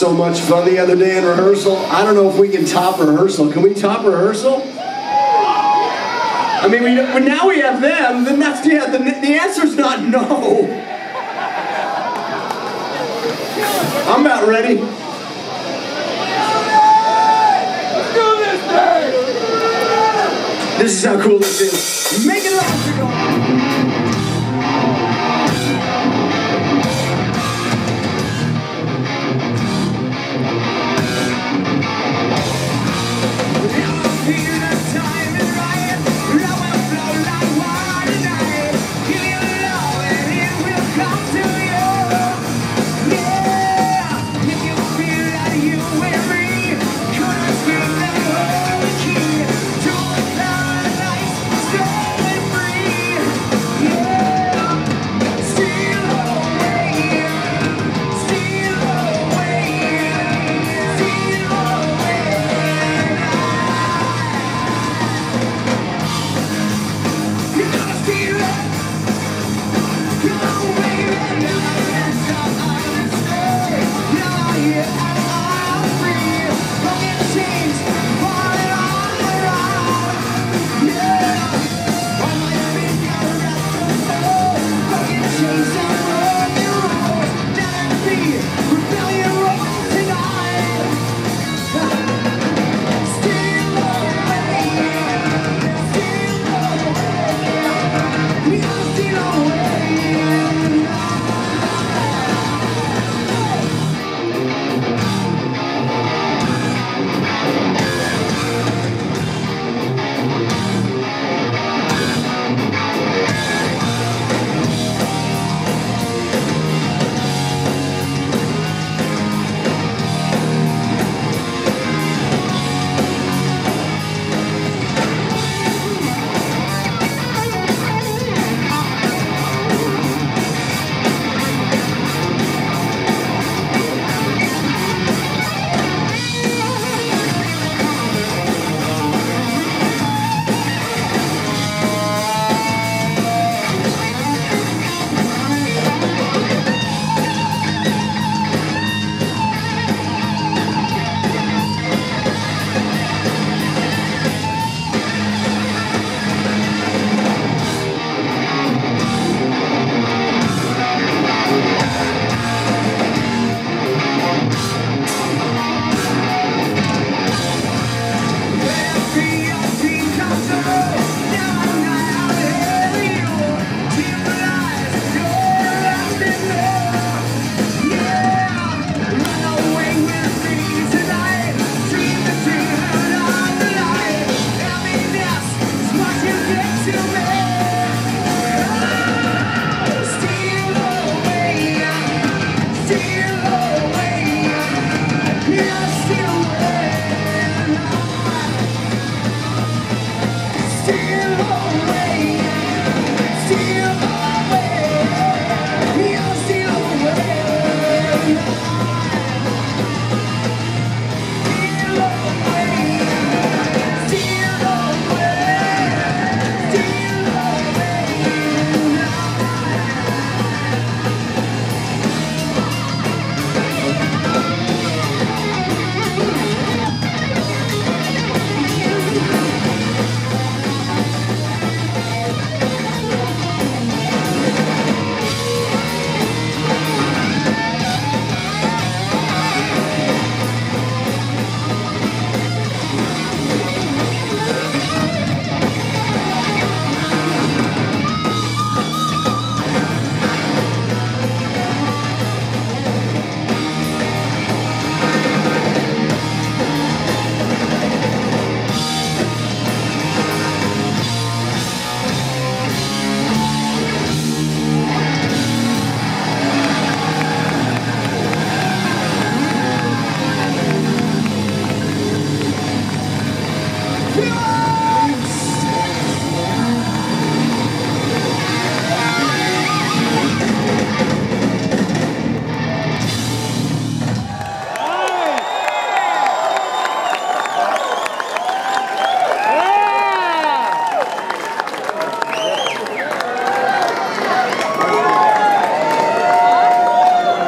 So much fun the other day in rehearsal. I don't know if we can top rehearsal. Can we top rehearsal? I mean, now we have them, then that's, yeah, the answer's not no. I'm about ready. Let's do this thing! This is how cool this is. Make it last.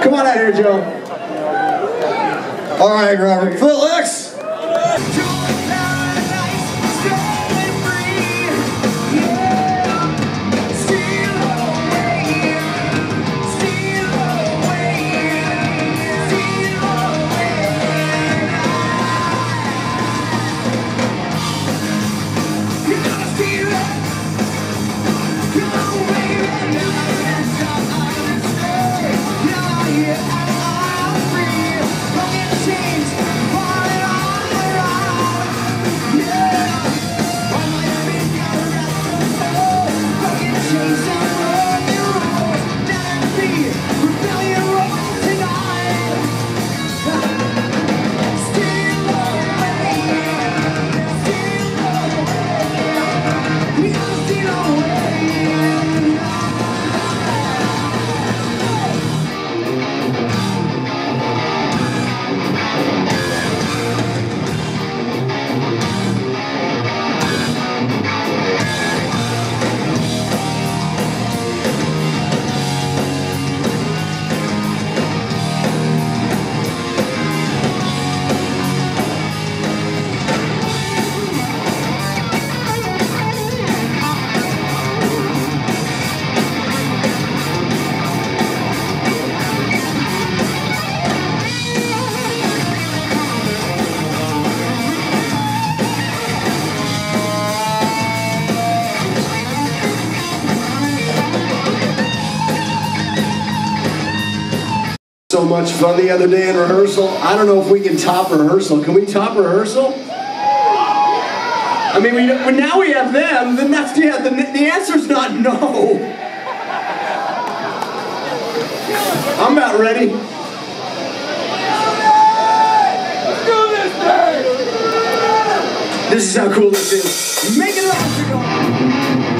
Come on out here, Joe. All right, Robert Footlocks. So much fun the other day in rehearsal. I don't know if we can top rehearsal. Can we top rehearsal? I mean, now we have them, then that's, yeah, the answer's not no. I'm about ready. Let's do this thing! This is how cool this is. Make it logical.